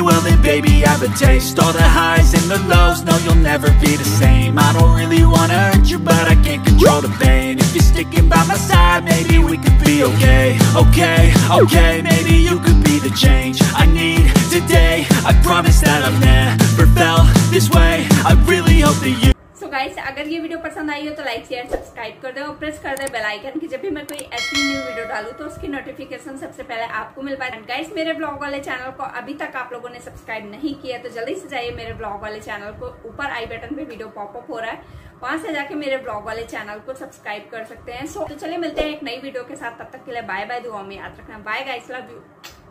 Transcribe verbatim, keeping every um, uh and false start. Well then baby I have a taste. All the highs and the lows, no you'll never be the same. I don't really wanna hurt you but I can't control the pain. If you're sticking by my side maybe we could be okay. Okay, okay, maybe you could be the change I need today. I promise that I've never felt this way. I really hope that you guys अगर ये video पसंद आई हो तो like share subscribe कर दो और press कर दो बेल आइकन की, जब भी मैं कोई ऐसी न्यू वीडियो डालूं तो उसकी नोटिफिकेशन सबसे पहले आपको मिल पाए। गाइस मेरे ब्लॉग वाले चैनल को अभी तक आप लोगों ने सब्सक्राइब नहीं किया तो जल्दी से जाइए मेरे ब्लॉग वाले चैनल को, ऊपर आई बटन पे वीडियो पॉपअप हो रहा है वहां से जाके मेरे ब्लॉग वाले चैनल को सब्सक्राइब कर सकते हैं। सो तो चलिए मिलते हैं एक नई वीडियो के साथ, तब तक के लिए बाय बाय, दुआ में याद रखना। Bye guys, love you.